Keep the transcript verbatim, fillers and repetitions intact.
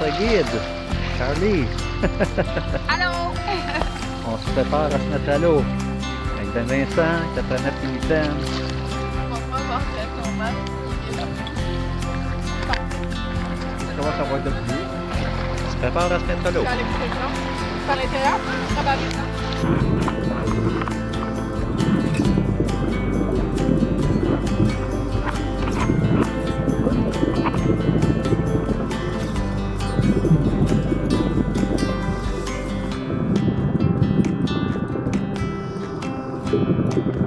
notre guide, Charlie. Allô! On se prépare à se mettre à l'eau. Avec ben Vincent, qui t'apprend à mettre une mitaine. On va savoir de plus. On se prépare à se mettre à l'eau. Par l'intérieur, ça va bien. Thank you.